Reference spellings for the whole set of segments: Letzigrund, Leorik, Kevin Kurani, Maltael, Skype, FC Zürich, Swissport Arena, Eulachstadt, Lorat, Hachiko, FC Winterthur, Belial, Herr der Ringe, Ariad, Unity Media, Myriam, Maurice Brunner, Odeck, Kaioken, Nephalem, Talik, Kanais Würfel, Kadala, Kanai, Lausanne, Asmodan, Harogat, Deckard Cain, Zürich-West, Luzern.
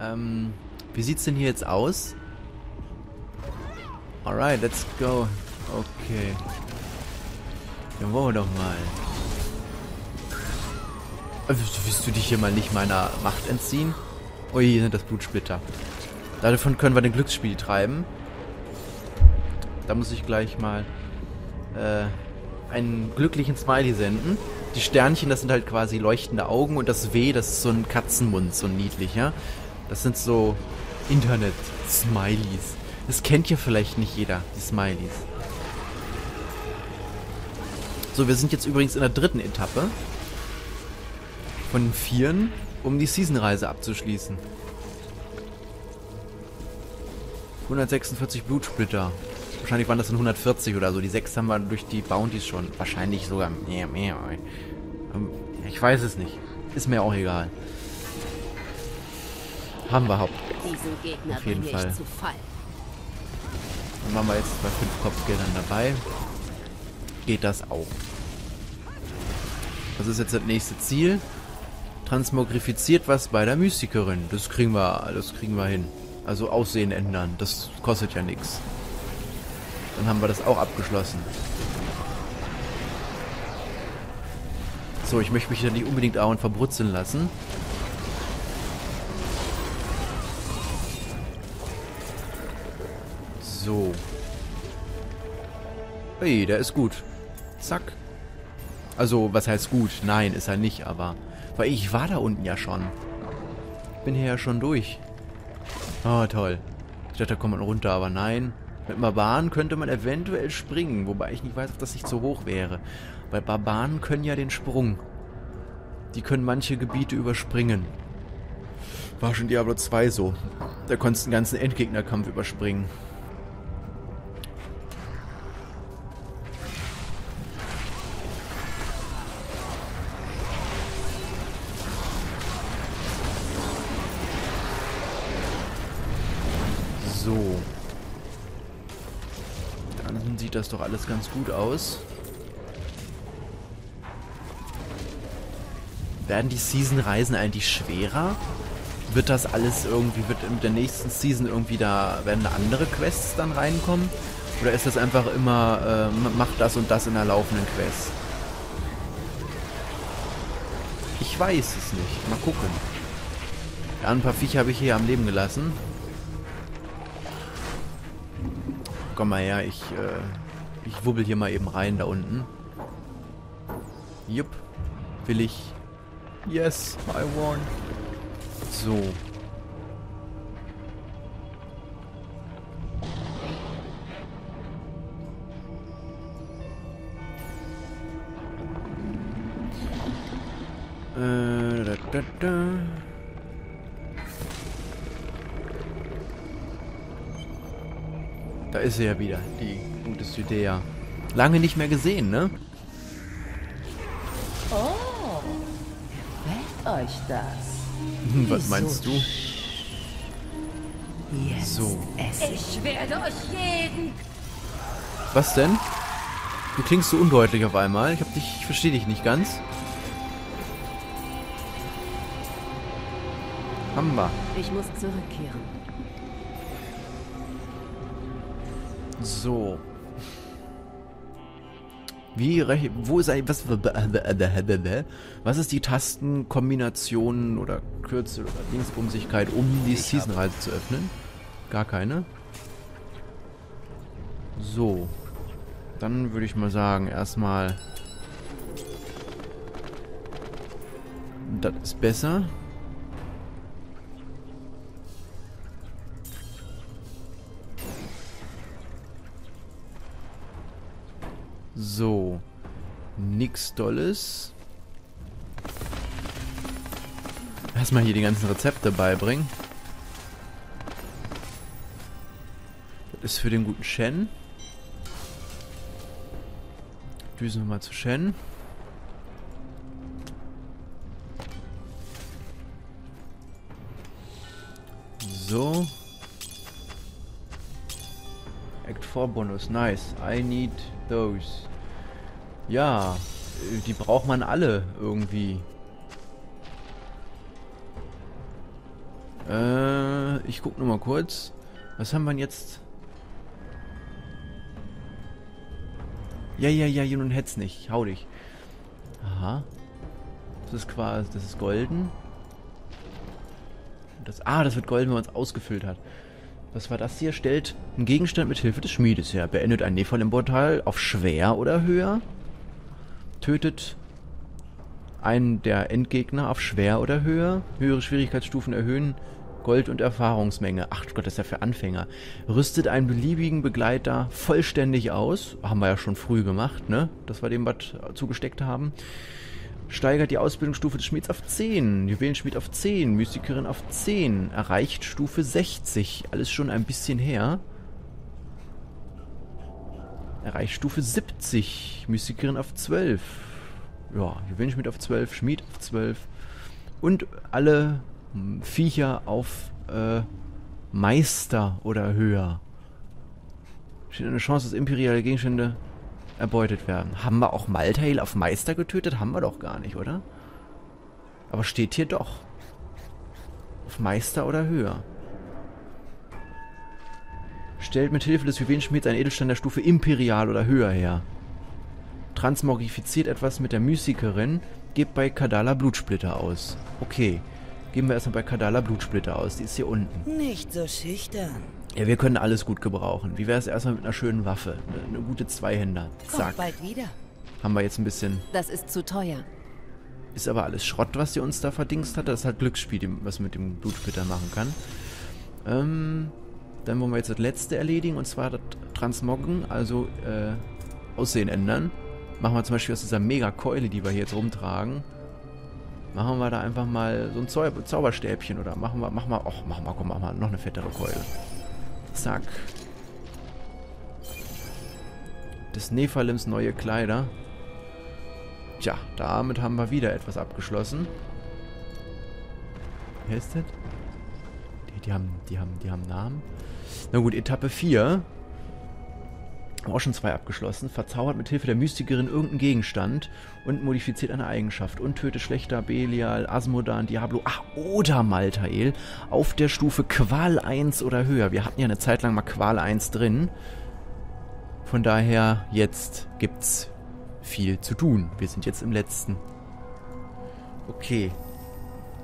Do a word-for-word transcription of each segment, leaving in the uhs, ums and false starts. Ähm, wie sieht's denn hier jetzt aus? Alright, let's go. Okay. Dann wollen wir doch mal. Willst du dich hier mal nicht meiner Macht entziehen? Ui, sind das Blutsplitter. Davon können wir den Glücksspiel treiben. Da muss ich gleich mal äh, einen glücklichen Smiley senden. Die Sternchen, das sind halt quasi leuchtende Augen. Und das W, das ist so ein Katzenmund, so ein niedlicher. Das sind so Internet-Smileys. Das kennt hier vielleicht nicht jeder, die Smileys. So, wir sind jetzt übrigens in der dritten Etappe. Von den Vieren, um die Season-Reise abzuschließen. hundertsechsundvierzig Blutsplitter. Wahrscheinlich waren das dann hundertvierzig oder so. Die sechs haben wir durch die Bounties schon. Wahrscheinlich sogar mehr, mehr. Ich weiß es nicht. Ist mir auch egal. Haben wir Haupt. Auf jeden Fall. Dann machen wir jetzt bei fünf Kopfgeldern dabei. Geht das auch. Das ist jetzt das nächste Ziel. Transmogrifiziert was bei der Mystikerin. Das kriegen wir, das kriegen wir hin. Also Aussehen ändern. Das kostet ja nichts. Dann haben wir das auch abgeschlossen. So, ich möchte mich da nicht unbedingt auch verbrutzeln lassen. So. Hey, der ist gut. Zack. Also, was heißt gut? Nein, ist er nicht, aber... Weil ich war da unten ja schon. Bin hier ja schon durch. Oh, toll. Ich dachte, da kommt man runter, aber nein. Mit Barbaren könnte man eventuell springen, wobei ich nicht weiß, ob das nicht so hoch wäre. Weil Barbaren können ja den Sprung. Die können manche Gebiete überspringen. War schon Diablo zwei so. Da konntest du den ganzen Endgegnerkampf überspringen. So. Dann sieht das doch alles ganz gut aus. Werden die Season-Reisen eigentlich schwerer? Wird das alles irgendwie, wird in der nächsten Season irgendwie da, werden da andere Quests dann reinkommen? Oder ist das einfach immer, äh, macht das und das in der laufenden Quest? Ich weiß es nicht. Mal gucken. Ja, ein paar Viecher habe ich hier am Leben gelassen. Komm mal her, ich, äh, ich wubbel hier mal eben rein da unten. Jupp. Will ich. Yes, I won. So. Äh, da, da, da. Da ist sie ja wieder, die gute Sudea. Lange nicht mehr gesehen, ne? Oh, gefällt euch das? Was meinst du? Jetzt so. Ich werde euch jeden... Was denn? Du klingst so undeutlich auf einmal. Ich hab dich, ich verstehe dich nicht ganz. Hammer. Ich muss zurückkehren. So. Wie recht. Wo ist eigentlich. Was, was ist die Tastenkombination oder Kürzel oder Dingsbumsigkeit, um die Season-Reise zu öffnen? Gar keine. So. Dann würde ich mal sagen, erstmal. Das ist besser. So, nix Dolles. Erstmal hier die ganzen Rezepte beibringen. Das ist für den guten Shen. Düsen wir mal zu Shen. So. Act vier Bonus, nice. I need those. Ja, die braucht man alle irgendwie. Äh. Ich guck nur mal kurz. Was haben wir denn jetzt? Ja, ja, ja, nun hätt's nicht. Hau dich. Aha. Das ist quasi, das ist golden. Das, ah, das wird golden, wenn man es ausgefüllt hat. Was war das hier? Stellt einen Gegenstand mit Hilfe des Schmiedes her. Beendet ein Nephalem-Portal auf schwer oder höher. Tötet einen der Endgegner auf schwer oder höher. Höhere Schwierigkeitsstufen erhöhen Gold- und Erfahrungsmenge. Ach Gott, das ist ja für Anfänger. Rüstet einen beliebigen Begleiter vollständig aus. Haben wir ja schon früh gemacht, ne? Das wir dem was zugesteckt haben. Steigert die Ausbildungsstufe des Schmieds auf zehn. Juwelenschmied auf zehn. Mystikerin auf zehn. Erreicht Stufe sechzig. Alles schon ein bisschen her. Erreicht Stufe siebzig. Mystikerin auf zwölf. Ja, Juwelenschmied auf zwölf. Schmied auf zwölf. Und alle Viecher auf äh, Meister oder höher. Steht eine Chance, dass imperiale Gegenstände erbeutet werden. Haben wir auch Maltael auf Meister getötet? Haben wir doch gar nicht, oder? Aber steht hier doch. Auf Meister oder höher. Stellt mit Hilfe des Juwelenschmieds einen Edelstein der Stufe imperial oder höher her. Transmogrifiziert etwas mit der Mystikerin. Gebt bei Kadala Blutsplitter aus. Okay. Geben wir erstmal bei Kadala Blutsplitter aus. Die ist hier unten. Nicht so schüchtern. Ja, wir können alles gut gebrauchen. Wie wäre es erstmal mit einer schönen Waffe? Eine, eine gute Zweihänder. Zack. Kommt bald wieder. Haben wir jetzt ein bisschen... Das ist zu teuer. Ist aber alles Schrott, was sie uns da verdingst hat. Das ist halt Glücksspiel, was man mit dem Blutsplitter machen kann. Ähm, dann wollen wir jetzt das letzte erledigen. Und zwar das Transmoggen, also äh, Aussehen ändern. Machen wir zum Beispiel aus dieser Mega-Keule, die wir hier jetzt rumtragen. Machen wir da einfach mal so ein Zau Zauberstäbchen. Oder machen wir... Machen wir... Och, machen wir... Komm, machen wir noch eine fettere Keule. Zack. Des Nephalems neue Kleider. Tja, damit haben wir wieder etwas abgeschlossen. Wer ist das? Die, die haben, die haben, die haben Namen. Na gut, Etappe vier. Haben wir auch schon zwei abgeschlossen. Verzaubert mit Hilfe der Mystikerin irgendeinen Gegenstand und modifiziert eine Eigenschaft. Und tötet schlechter Belial, Asmodan, Diablo, ach, oder Maltael auf der Stufe Qual eins oder höher. Wir hatten ja eine Zeit lang mal Qual eins drin. Von daher, jetzt gibt's viel zu tun. Wir sind jetzt im letzten. Okay.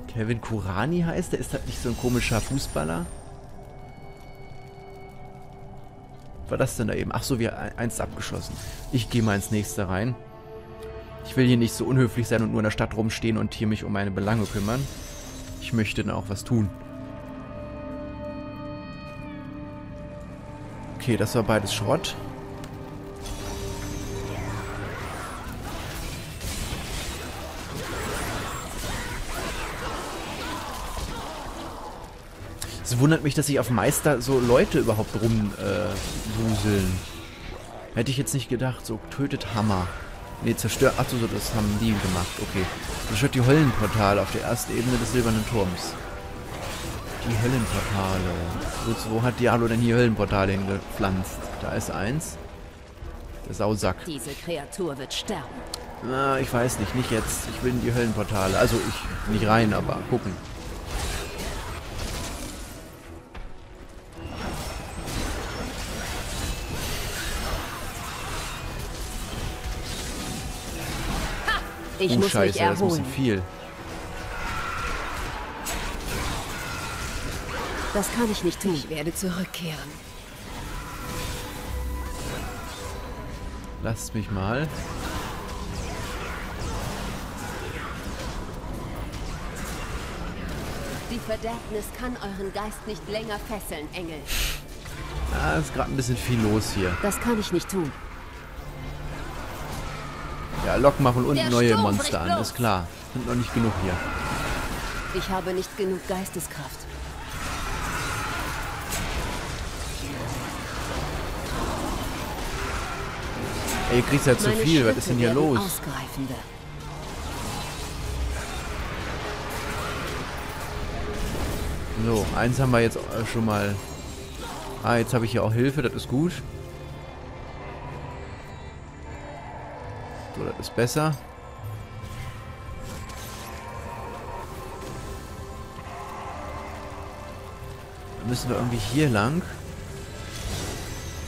Kevin Kurani heißt er. Ist das nicht so ein komischer Fußballer? Was war das denn da eben? Ach so, wir haben eins abgeschossen. Ich gehe mal ins nächste rein. Ich will hier nicht so unhöflich sein und nur in der Stadt rumstehen und hier mich um meine Belange kümmern. Ich möchte dann auch was tun. Okay, das war beides Schrott. Es wundert mich, dass sich auf Meister so Leute überhaupt rumwuseln. Äh, Hätte ich jetzt nicht gedacht. So, tötet Hammer. Ne, zerstört. Achso, das haben die gemacht. Okay. Zerstört die Höllenportale auf der ersten Ebene des silbernen Turms. Die Höllenportale. Gut, wo hat Diablo denn hier Höllenportale hingepflanzt? Da ist eins. Der Sausack. Diese Kreatur wird sterben. Na, ich weiß nicht. Nicht jetzt. Ich will in die Höllenportale. Also, ich nicht rein, aber gucken. Ich oh, muss Scheiße, mich erholen. Das ist ein bisschen viel. Das kann ich nicht tun. Ich werde zurückkehren. Lasst mich mal. Die Verderbnis kann euren Geist nicht länger fesseln, Engel. Ah, ist gerade ein bisschen viel los hier. Das kann ich nicht tun. Ja, locken mal von unten neue Monster an, ist klar. Sind noch nicht genug hier. Ich habe nicht genug Geisteskraft. Ey, ihr kriegt ja zu viel. Was ist denn hier los? So, eins haben wir jetzt schon mal. Ah, jetzt habe ich hier auch Hilfe, das ist gut. So, das ist besser. Müssen wir irgendwie hier lang?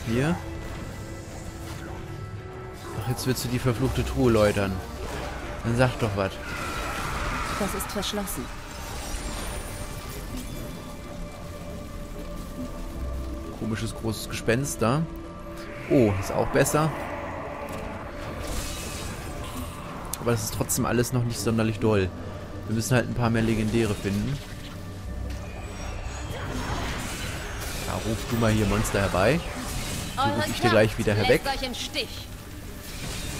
Hier? Ach, jetzt willst du die verfluchte Truhe läutern. Dann sag doch was. Das ist verschlossen. Komisches großes Gespenst da. Oh, ist auch besser. Aber das ist trotzdem alles noch nicht sonderlich doll. Wir müssen halt ein paar mehr Legendäre finden. Da rufst du mal hier Monster herbei. Die rufe ich dir gleich wieder herweg.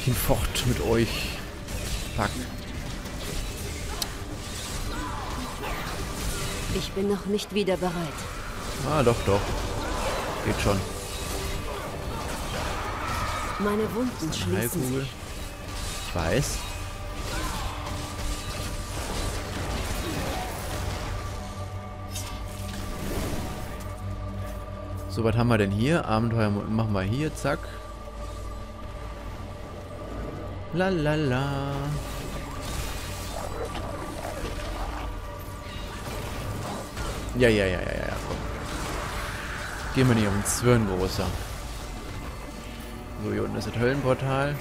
Hinfort mit euch. Pack. Ich bin noch nicht wieder bereit. Ah, doch, doch. Geht schon. Meine Wunden schließen sich. Ich weiß. So, was haben wir denn hier? Abenteuer machen wir hier, zack. La la la. Ja, ja, ja, ja, ja, komm. Gehen wir nicht auf den Zwirn, großer. So, hier unten ist das Höllenportal.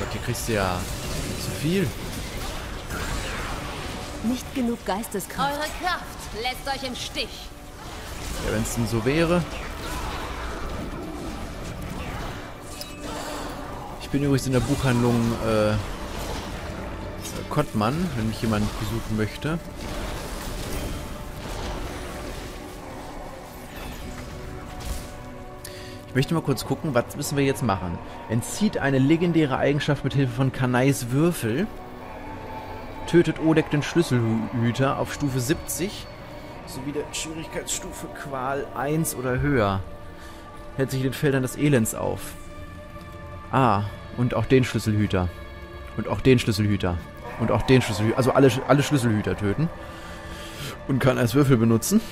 Gott, hier kriegst du ja zu viel. Nicht genug Geisteskraft. Eure Kraft lässt euch im Stich. Ja, wenn es denn so wäre. Ich bin übrigens in der Buchhandlung äh, Kottmann, wenn mich jemand besuchen möchte. Ich möchte mal kurz gucken, was müssen wir jetzt machen. Entzieht eine legendäre Eigenschaft mit Hilfe von Kanais Würfel. Tötet Odeck den Schlüsselhüter auf Stufe siebzig. Sowie der Schwierigkeitsstufe Qual eins oder höher. Hält sich in den Feldern des Elends auf. Ah, und auch den Schlüsselhüter. Und auch den Schlüsselhüter. Und auch den Schlüsselhüter. Also alle, alle Schlüsselhüter töten. Und kann als Würfel benutzen.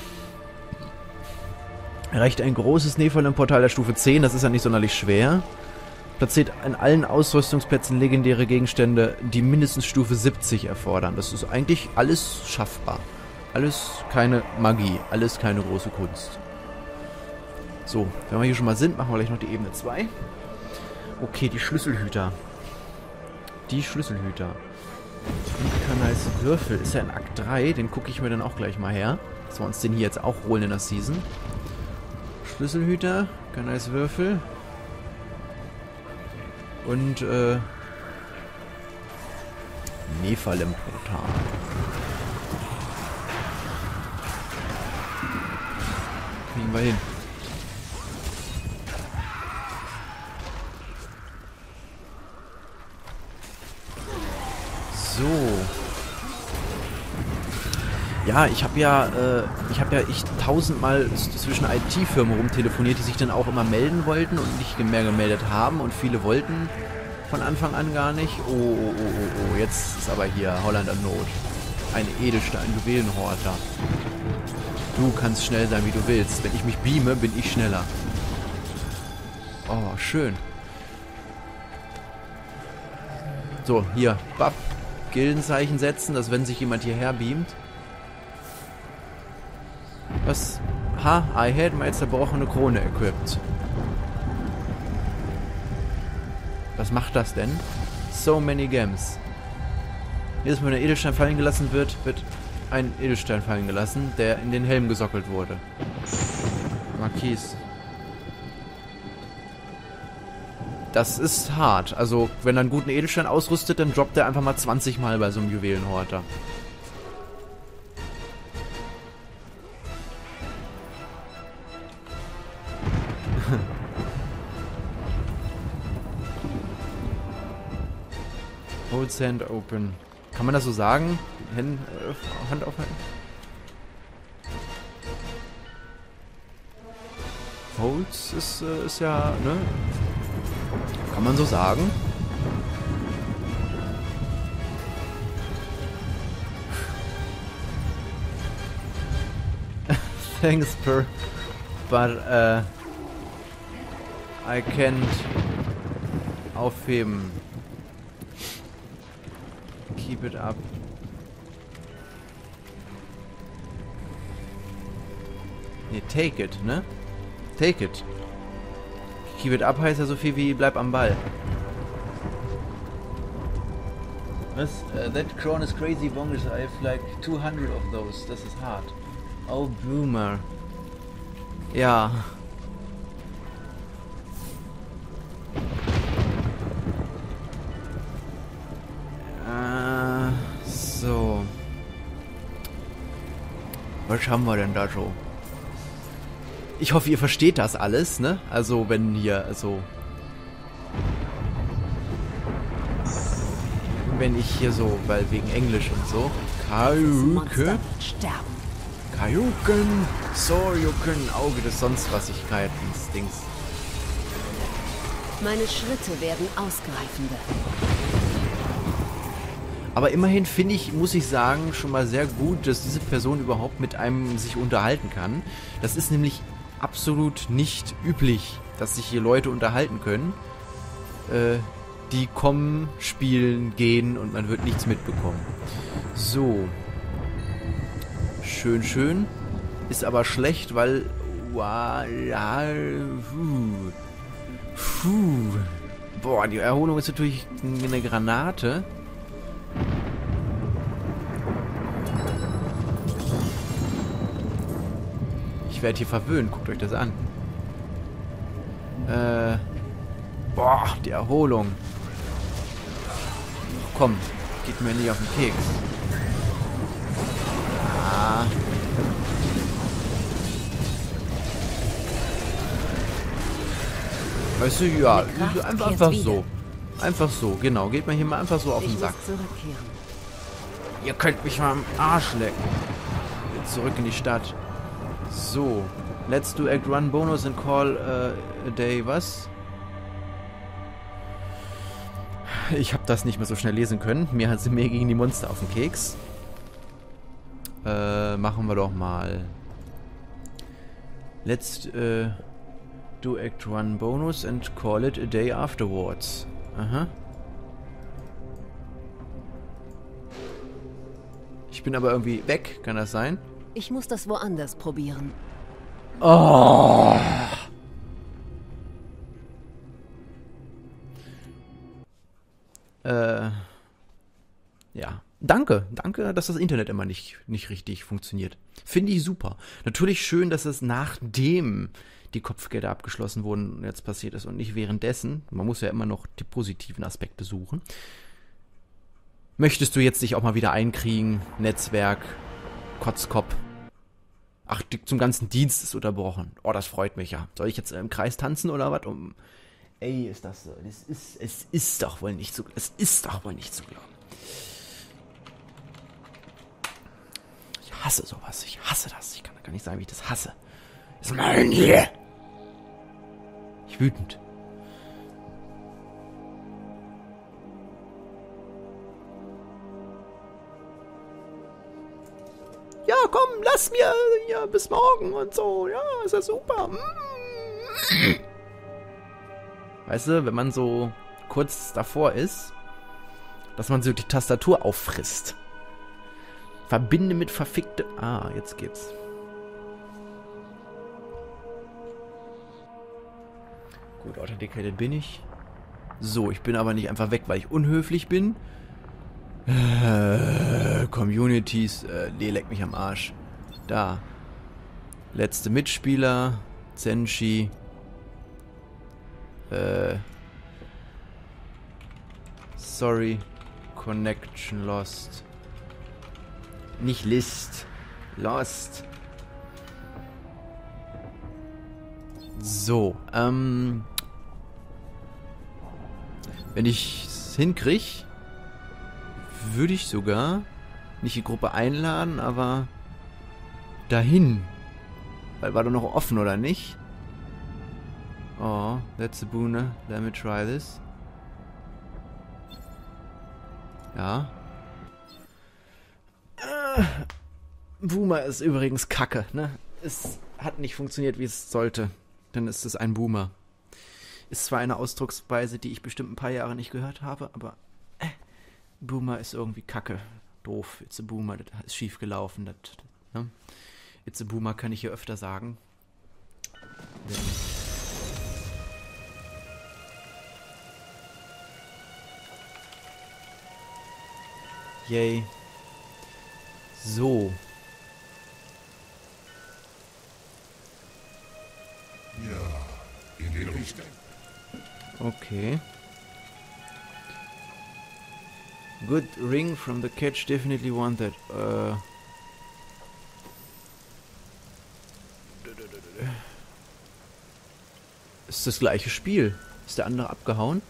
Erreicht ein großes Nephalem-Portal der Stufe zehn, das ist ja nicht sonderlich schwer. Platziert an allen Ausrüstungsplätzen legendäre Gegenstände, die mindestens Stufe siebzig erfordern. Das ist eigentlich alles schaffbar. Alles keine Magie, alles keine große Kunst. So, wenn wir hier schon mal sind, machen wir gleich noch die Ebene zwei. Okay, die Schlüsselhüter. Die Schlüsselhüter. Und Kanais Würfel ist ja in Akt drei, den gucke ich mir dann auch gleich mal her. Dass wir uns den hier jetzt auch holen in der Season. Schlüsselhüter, Kanais Würfel und äh, Nephalem-Portal. Kriegen wir hin. So. Ja, ich habe ja, äh, ich habe ja ich tausendmal zwischen I T-Firmen rumtelefoniert, die sich dann auch immer melden wollten und nicht mehr gemeldet haben und viele wollten von Anfang an gar nicht. Oh, oh, oh, oh, oh, jetzt ist aber hier Holland am Not. Ein Edelstein, Juwelenhorter. Du kannst schnell sein, wie du willst. Wenn ich mich beame, bin ich schneller. Oh, schön. So, hier, Bap, Gildenzeichen setzen, dass wenn sich jemand hierher beamt. Was? Ha, I had my zerbrochene Krone equipped. Was macht das denn? So many gems. Jedes Mal, wenn ein Edelstein fallen gelassen wird, wird ein Edelstein fallen gelassen, der in den Helm gesockelt wurde. Marquis. Das ist hart. Also, wenn er einen guten Edelstein ausrüstet, dann droppt er einfach mal zwanzig Mal bei so einem Juwelenhorter. Holds hand open. Kann man das so sagen? Hand, äh, Hand aufhalten? Holds ist, äh, ist ja, ne? Kann man so sagen? Thanks, per. But, uh, I can't aufheben. Keep it up. Ne, take it, ne? Take it. Keep it up heißt ja so viel wie bleib am Ball. Was? Uh, that crown is crazy, bonkers. I have like two hundred of those. Das ist hart. Oh, Boomer. Ja. Äh, so. Was haben wir denn da so? Ich hoffe, ihr versteht das alles, ne? Also, wenn hier, also... Wenn ich hier so, weil wegen Englisch und so... Kaioken? Kaioken, Soryoken, Auge des Sonstwassigkeitens, Dings. Meine Schritte werden ausgreifender. Aber immerhin finde ich, muss ich sagen, schon mal sehr gut, dass diese Person überhaupt mit einem sich unterhalten kann. Das ist nämlich absolut nicht üblich, dass sich hier Leute unterhalten können. Äh, die kommen, spielen, gehen und man wird nichts mitbekommen. So. Schön, schön. Ist aber schlecht, weil... Puh. Boah, die Erholung ist natürlich eine Granate. Ich werde hier verwöhnt, guckt euch das an. Äh. Boah, die Erholung. Ach, komm, geht mir nicht auf den Keks. Ah. Weißt du, ja, einfach, einfach so. Einfach so, genau. Geht mir hier mal einfach so auf den Sack. Ihr könnt mich mal am Arsch lecken. Jetzt zurück in die Stadt. So, let's do act one bonus and call uh, a day, was? Ich habe das nicht mehr so schnell lesen können. Mir hat sie mir gegen die Monster auf den Keks. Äh, machen wir doch mal. Let's uh, do act one bonus and call it a day afterwards. Aha. Ich bin aber irgendwie weg, kann das sein? Ich muss das woanders probieren. Oh. Äh. Ja. Danke. Danke, dass das Internet immer nicht, nicht richtig funktioniert. Finde ich super. Natürlich schön, dass es nachdem die Kopfgelder abgeschlossen wurden, jetzt passiert ist und nicht währenddessen. Man muss ja immer noch die positiven Aspekte suchen. Möchtest du jetzt dich auch mal wieder einkriegen? Netzwerk, Kotzkopf. Ach, zum ganzen Dienst ist unterbrochen. Oh, das freut mich ja. Soll ich jetzt im Kreis tanzen oder was? Um, ey, ist das so? Das ist, es ist doch wohl nicht zu, es ist doch wohl nicht zu glauben. Ich hasse sowas. Ich hasse das. Ich kann gar nicht sagen, wie ich das hasse. Das ist mein hier. Ich bin wütend. Ja, komm, lass mir ja, bis morgen und so. Ja, ist ja super. Mm. Weißt du, wenn man so kurz davor ist, dass man so die Tastatur auffrisst. Verbinde mit verfickte... Ah, jetzt geht's. Gut, authenticated bin ich. So, ich bin aber nicht einfach weg, weil ich unhöflich bin. Äh, Communities, äh, nee, leck mich am Arsch. Da. Letzte Mitspieler, Zenshi. Äh. Sorry, Connection lost. Nicht List, lost. So, ähm. Wenn ich's hinkrieg, würde ich sogar nicht die Gruppe einladen, aber dahin. Weil war doch noch offen, oder nicht? Oh, that's a boone. Let me try this. Ja. Äh, Boomer ist übrigens Kacke, ne? Es hat nicht funktioniert, wie es sollte. Dann ist es ein Boomer. Ist zwar eine Ausdrucksweise, die ich bestimmt ein paar Jahre nicht gehört habe, aber... Boomer ist irgendwie kacke. Doof. It's a Boomer. Das ist schief gelaufen. Das, ne? Itzeboomer kann ich hier öfter sagen. Denn yay. So. Ja, in den Richter. Okay. Good ring from the catch, definitely wanted. Uh. Ist das gleiche Spiel? Ist der andere abgehauen?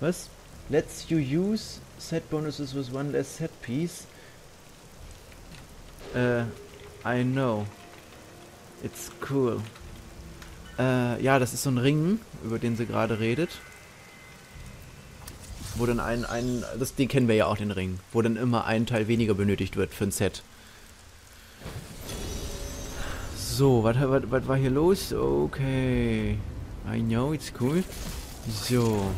Was? Let's you use set bonuses with one less set piece. Uh, I know. It's cool. Uh, ja, das ist so ein Ring, über den sie gerade redet. Wo dann ein, ein, das, den kennen wir ja auch, den Ring. Wo dann immer ein Teil weniger benötigt wird für ein Set. So, was war hier los? Okay. I know, it's cool. So.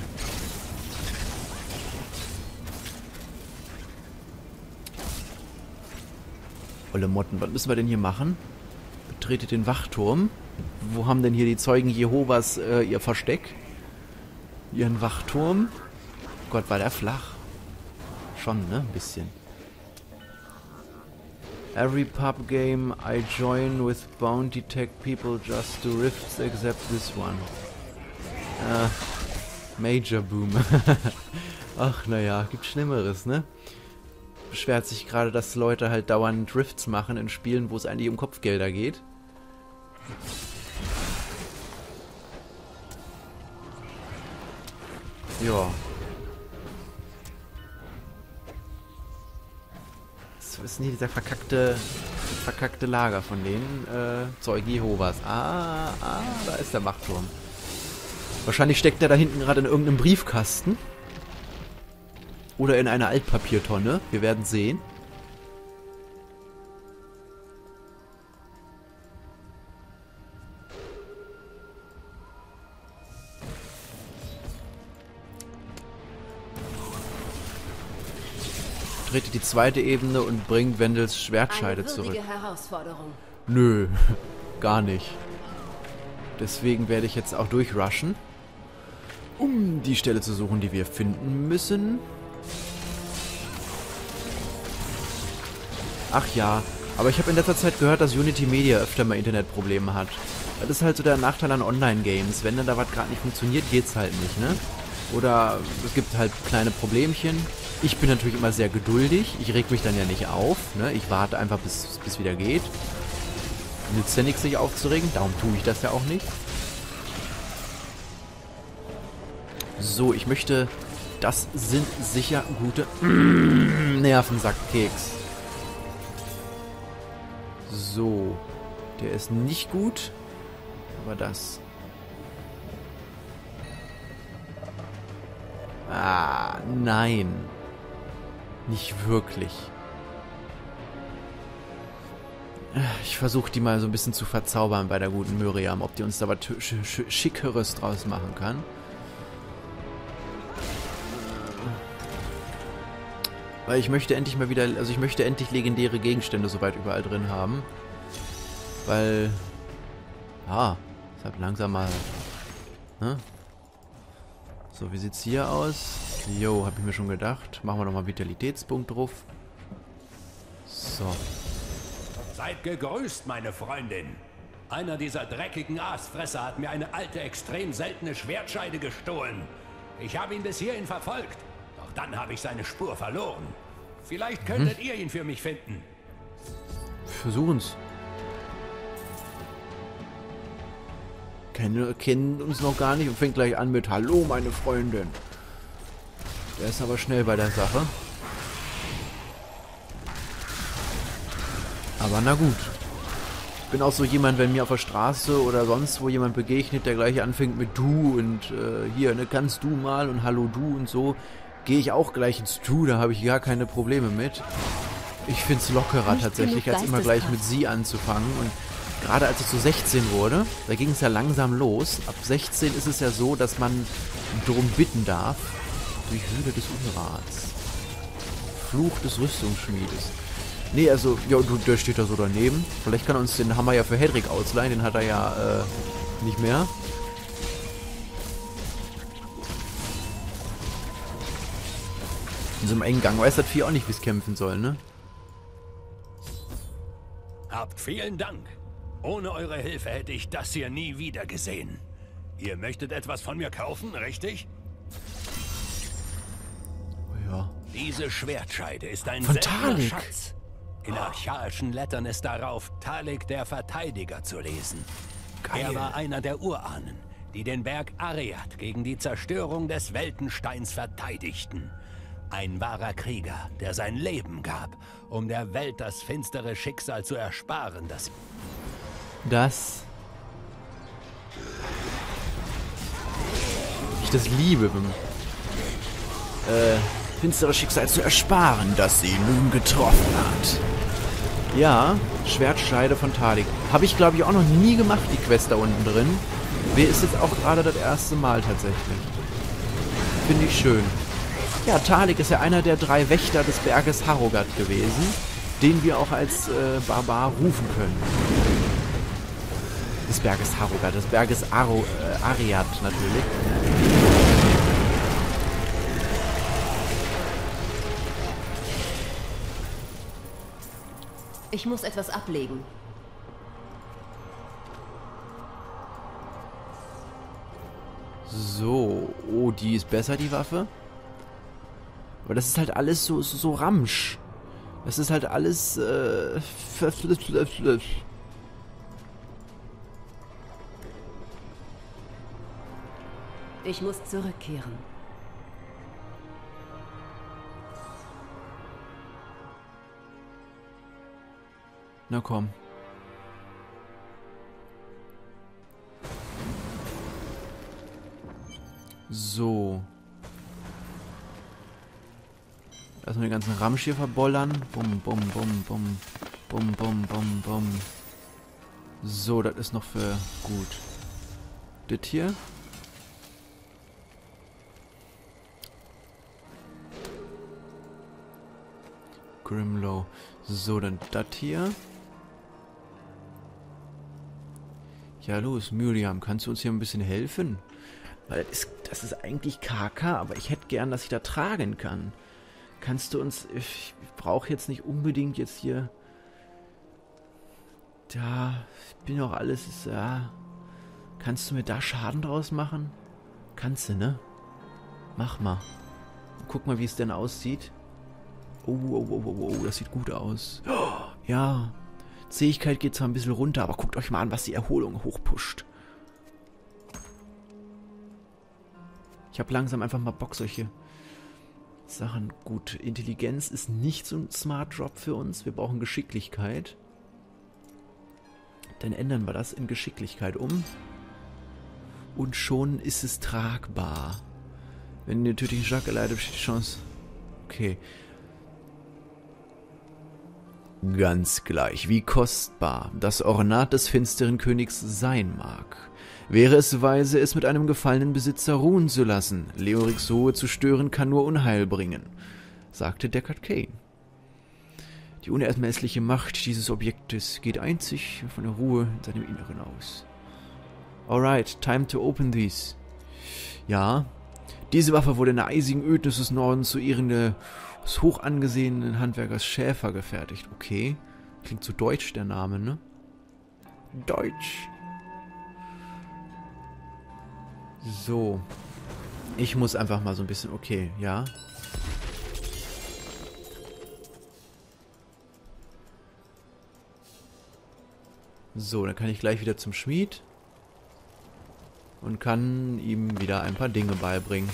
Olle Motten, was müssen wir denn hier machen? Betretet den Wachturm. Wo haben denn hier die Zeugen Jehovas äh, ihr Versteck? Ihren Wachturm. Gott, war der flach. Schon, ne? Ein bisschen. Every pub game I join with bounty tech people just to rifts except this one. Äh, Major Boom. Ach, naja, gibt Schlimmeres, ne? Beschwert sich gerade, dass Leute halt dauernd Drifts machen in Spielen, wo es eigentlich um Kopfgelder geht. Ja. Was ist denn hier dieser verkackte, verkackte Lager von denen? Äh, Zeugen Jehovas. Ah, ah, da ist der Machtturm. Wahrscheinlich steckt der da hinten gerade in irgendeinem Briefkasten. Oder in einer Altpapiertonne. Wir werden sehen. Trete die zweite Ebene und bringt Wendels Schwertscheide zurück. Herausforderung. Nö, gar nicht. Deswegen werde ich jetzt auch durchrushen, um die Stelle zu suchen, die wir finden müssen. Ach ja, aber ich habe in letzter Zeit gehört, dass Unity Media öfter mal Internetprobleme hat. Das ist halt so der Nachteil an Online-Games. Wenn dann da was gerade nicht funktioniert, geht's halt nicht, ne? Oder es gibt halt kleine Problemchen. Ich bin natürlich immer sehr geduldig. Ich reg mich dann ja nicht auf, ne? Ich warte einfach, bis es wieder geht. Nützt ja nichts, sich aufzuregen. Darum tue ich das ja auch nicht. So, ich möchte... Das sind sicher gute Nervensackkeks. So, der ist nicht gut, aber das. Ah, nein. Nicht wirklich. Ich versuche die mal so ein bisschen zu verzaubern bei der guten Myriam, ob die uns da was sch sch Schickeres draus machen kann. Weil ich möchte endlich mal wieder, also ich möchte endlich legendäre Gegenstände soweit überall drin haben. Weil, ja, deshalb langsam mal, ne? So, wie sieht's hier aus? Jo, hab ich mir schon gedacht. Machen wir nochmal Vitalitätspunkt drauf. So. Seid gegrüßt, meine Freundin. Einer dieser dreckigen Aasfresser hat mir eine alte, extrem seltene Schwertscheide gestohlen. Ich habe ihn bis hierhin verfolgt. Dann habe ich seine Spur verloren. Vielleicht könntet mhm. ihr ihn für mich finden. Versuchen's. Kennen, kennen uns noch gar nicht und fängt gleich an mit Hallo, meine Freundin. Der ist aber schnell bei der Sache. Aber na gut. Ich bin auch so jemand, wenn mir auf der Straße oder sonst wo jemand begegnet, der gleich anfängt mit Du und äh, hier, ne, kannst du mal und Hallo du und so. Gehe ich auch gleich ins Du, da habe ich gar keine Probleme mit. Ich finde es lockerer tatsächlich, als immer gleich mit sie anzufangen. Und gerade als ich so sechzehn wurde, da ging es ja langsam los. Ab sechzehn ist es ja so, dass man darum bitten darf. Durch Hülle des Unrats. Fluch des Rüstungsschmiedes. Ne, also, ja, der steht da so daneben. Vielleicht kann er uns den Hammer ja für Hedrick ausleihen. Den hat er ja, äh, nicht mehr. In so einem engen Gang weiß das Vieh auch nicht, wie es kämpfen soll, ne? Habt vielen Dank. Ohne eure Hilfe hätte ich das hier nie wieder gesehen. Ihr möchtet etwas von mir kaufen, richtig? Oh ja. Diese Schwertscheide ist ein seltener Schatz. In archaischen Lettern ist darauf Talik der Verteidiger zu lesen. Geil. Er war einer der Urahnen, die den Berg Ariad gegen die Zerstörung des Weltensteins verteidigten. Ein wahrer Krieger, der sein Leben gab, um der Welt das finstere Schicksal zu ersparen, das... Das... Ich das liebe, wenn... Äh... finstere Schicksal zu ersparen, das sie nun getroffen hat. Ja, Schwertscheide von Talik. Habe ich, glaube ich, auch noch nie gemacht, die Quest da unten drin. Mir ist jetzt auch gerade das erste Mal tatsächlich. Finde ich schön. Ja, Talik ist ja einer der drei Wächter des Berges Harogat gewesen, den wir auch als äh, Barbar rufen können. Des Berges Harogat, des Berges Aro, äh, Ariad natürlich. Ich muss etwas ablegen. So. Oh, die ist besser, die Waffe. Aber das ist halt alles so, so, so Ramsch. Das ist halt alles... Äh, ich muss zurückkehren. Na komm. So. Lass mal den ganzen Ramsch hier verbollern. Bum, bum, bum, bum. Bum, bum, bum, bum. So, das ist noch für gut. Das hier. Grimlow. So, dann das hier. Ja, los, Myriam, kannst du uns hier ein bisschen helfen? Weil das ist, das ist eigentlich K K, aber ich hätte gern, dass ich da tragen kann. Kannst du uns... Ich brauche jetzt nicht unbedingt jetzt hier... Da... Ich bin auch alles... Ist, ja. Kannst du mir da Schaden draus machen? Kannst du, ne? Mach mal. Guck mal, wie es denn aussieht. Oh, oh, oh, oh, oh, das sieht gut aus. Ja... Zähigkeit geht zwar ein bisschen runter, aber guckt euch mal an, was die Erholung hochpusht. Ich habe langsam einfach mal Bock, solche Sachen. Gut, Intelligenz ist nicht so ein Smart Drop für uns. Wir brauchen Geschicklichkeit. Dann ändern wir das in Geschicklichkeit um. Und schon ist es tragbar. Wenn ihr tödlichen Schlag erleidet, besteht die Chance. Okay. Ganz gleich, wie kostbar das Ornat des finsteren Königs sein mag. Wäre es weise, es mit einem gefallenen Besitzer ruhen zu lassen. Leoriks Ruhe zu stören, kann nur Unheil bringen, sagte Deckard Cain. Die unermessliche Macht dieses Objektes geht einzig von der Ruhe in seinem Inneren aus. Alright, time to open these. Ja, diese Waffe wurde in der eisigen Ödnis des Nordens zu ihren... des hoch angesehenen Handwerkers Schäfer gefertigt. Okay. Klingt zu deutsch, der Name, ne? Deutsch. So. Ich muss einfach mal so ein bisschen... Okay, ja. So, dann kann ich gleich wieder zum Schmied. Und kann ihm wieder ein paar Dinge beibringen.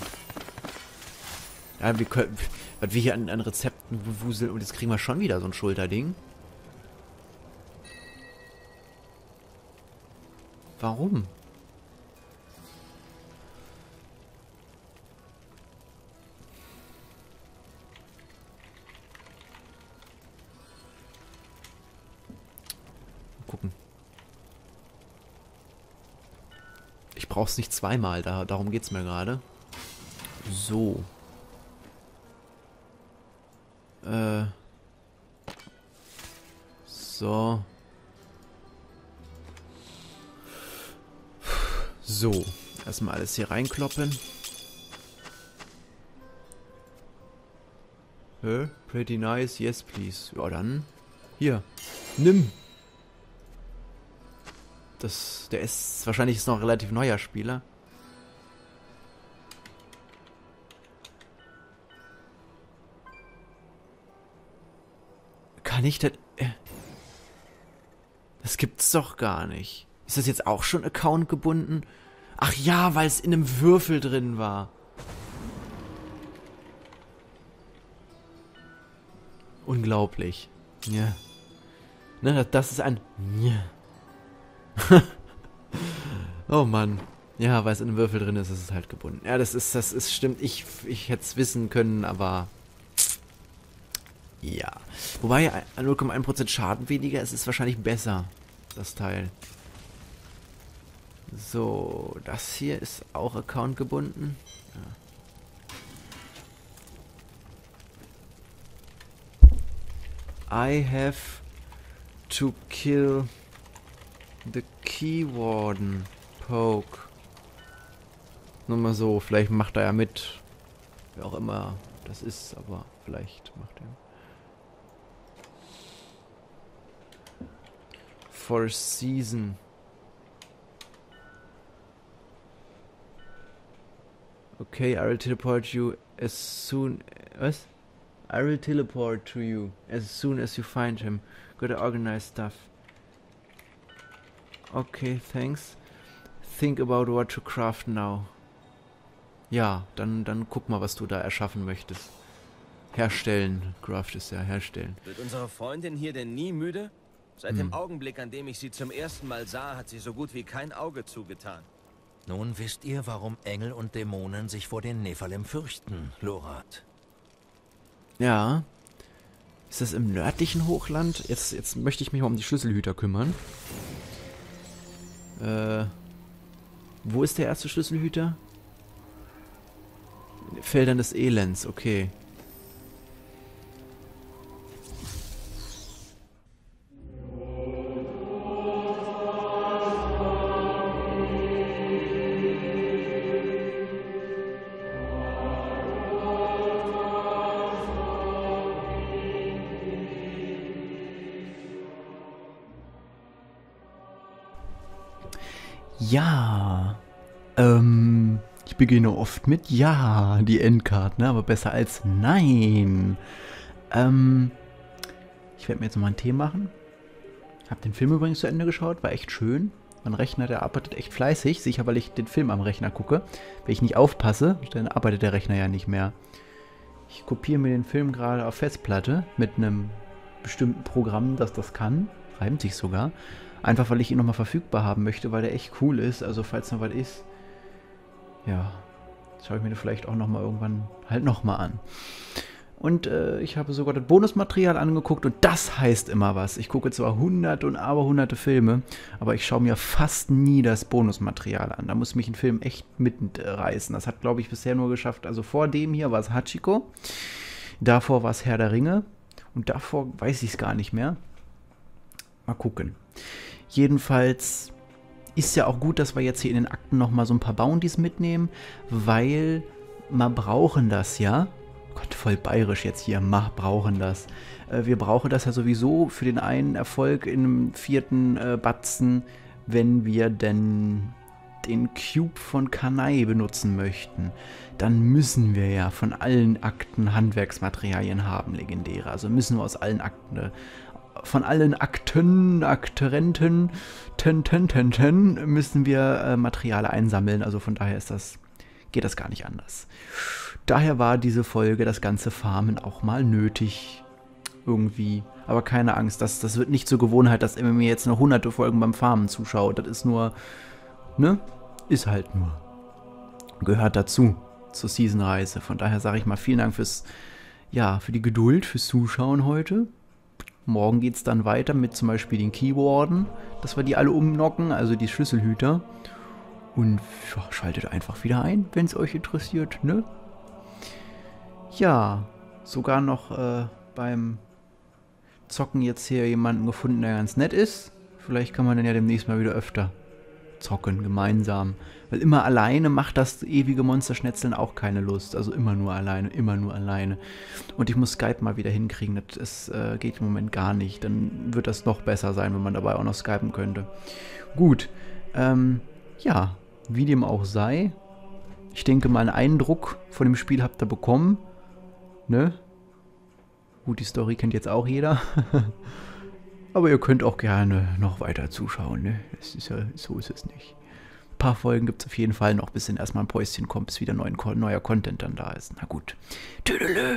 Ja, wir können... Was wir hier an, an Rezepten bewuseln. Und jetzt kriegen wir schon wieder so ein Schulterding. Warum? Mal gucken. Ich brauche es nicht zweimal. Da, darum geht es mir gerade. So. So. So. Erstmal alles hier reinkloppen. Hä? Pretty nice. Yes, please. Ja, dann. Hier. Nimm. Das, der ist wahrscheinlich ist noch ein relativ neuer Spieler. Kann ich das... Äh, das gibt's doch gar nicht. Ist das jetzt auch schon Account gebunden? Ach ja, weil es in einem Würfel drin war. Unglaublich. Ja. Ne, das ist ein... Ja. Oh Mann. Ja, weil es in einem Würfel drin ist, ist es halt gebunden. Ja, das ist, das ist stimmt. Ich, ich hätte es wissen können, aber... Ja. Wobei, null Komma eins Prozent Schaden weniger, es ist wahrscheinlich besser, das Teil. So, das hier ist auch Account gebunden. Ja. I have to kill the Keywarden Poke. Nur mal so, vielleicht macht er ja mit. Wer auch immer das ist, aber vielleicht macht er mit. For season. Okay, I will teleport you as soon as... I will teleport to you as soon as you find him. Gotta organize stuff. Okay, thanks. Think about what to craft now. Ja, dann, dann guck mal, was du da erschaffen möchtest. Herstellen. Craft ist ja herstellen. Wird unsere Freundin hier denn nie müde? Seit dem hm. Augenblick, an dem ich sie zum ersten Mal sah, hat sie so gut wie kein Auge zugetan. Nun wisst ihr, warum Engel und Dämonen sich vor den Nephalem fürchten, Lorat. Ja. Ist das im nördlichen Hochland? Jetzt, jetzt möchte ich mich mal um die Schlüsselhüter kümmern. Äh, wo ist der erste Schlüsselhüter? In den Feldern des Elends, okay. Ja, ähm, ich beginne oft mit ja, die Endcard, ne, aber besser als nein. Ähm, ich werde mir jetzt nochmal einen Tee machen. Hab den Film übrigens zu Ende geschaut, war echt schön. Mein Rechner, der arbeitet echt fleißig, sicher, weil ich den Film am Rechner gucke. Wenn ich nicht aufpasse, dann arbeitet der Rechner ja nicht mehr. Ich kopiere mir den Film gerade auf Festplatte mit einem bestimmten Programm, das das kann. Reimt sich sogar. Einfach, weil ich ihn nochmal verfügbar haben möchte, weil der echt cool ist. Also, falls noch was ist, ja, schaue ich mir den vielleicht auch nochmal irgendwann halt nochmal an. Und äh, ich habe sogar das Bonusmaterial angeguckt und das heißt immer was. Ich gucke zwar hunderte und aberhunderte Filme, aber ich schaue mir fast nie das Bonusmaterial an. Da muss mich ein Film echt mitreißen. Das hat, glaube ich, bisher nur geschafft. Also, vor dem hier war es Hachiko, davor war es Herr der Ringe und davor weiß ich es gar nicht mehr. Mal gucken. Jedenfalls ist ja auch gut, dass wir jetzt hier in den Akten nochmal so ein paar Bounties mitnehmen, weil wir brauchen das ja. Gott, voll bayerisch jetzt hier. Wir brauchen das. Wir brauchen das ja sowieso für den einen Erfolg in einem vierten Batzen, wenn wir denn den Cube von Kanai benutzen möchten. Dann müssen wir ja von allen Akten Handwerksmaterialien haben, legendäre. Also müssen wir aus allen Akten... Von allen Akten, Akterenten, ten, ten, ten, ten, müssen wir äh, Materiale einsammeln. Also von daher ist das, geht das gar nicht anders. Daher war diese Folge, das ganze Farmen, auch mal nötig. Irgendwie. Aber keine Angst, das, das wird nicht zur Gewohnheit, dass ihr mir jetzt noch hunderte Folgen beim Farmen zuschaut. Das ist nur, ne? Ist halt nur. Gehört dazu, zur Season-Reise. Von daher sage ich mal vielen Dank fürs, ja, für die Geduld, fürs Zuschauen heute. Morgen geht es dann weiter mit zum Beispiel den Keywarden, dass wir die alle umnocken, also die Schlüsselhüter. Und ja, schaltet einfach wieder ein, wenn es euch interessiert, ne? Ja, sogar noch äh, beim Zocken jetzt hier jemanden gefunden, der ganz nett ist. Vielleicht kann man dann ja demnächst mal wieder öfter zocken, gemeinsam. Weil immer alleine macht das ewige Monsterschnetzeln auch keine Lust. Also immer nur alleine, immer nur alleine. Und ich muss Skype mal wieder hinkriegen. Das äh, geht im Moment gar nicht. Dann wird das noch besser sein, wenn man dabei auch noch skypen könnte. Gut. Ähm, ja, wie dem auch sei. Ich denke mal, einen Eindruck von dem Spiel habt ihr bekommen. Ne? Gut, die Story kennt jetzt auch jeder. Aber ihr könnt auch gerne noch weiter zuschauen. Ne? Das ist ja, so ist es nicht. Ein paar Folgen gibt es auf jeden Fall noch, bis dann erstmal ein Päuschen kommt, bis wieder neuen, neuer Content dann da ist. Na gut. Tüdelö.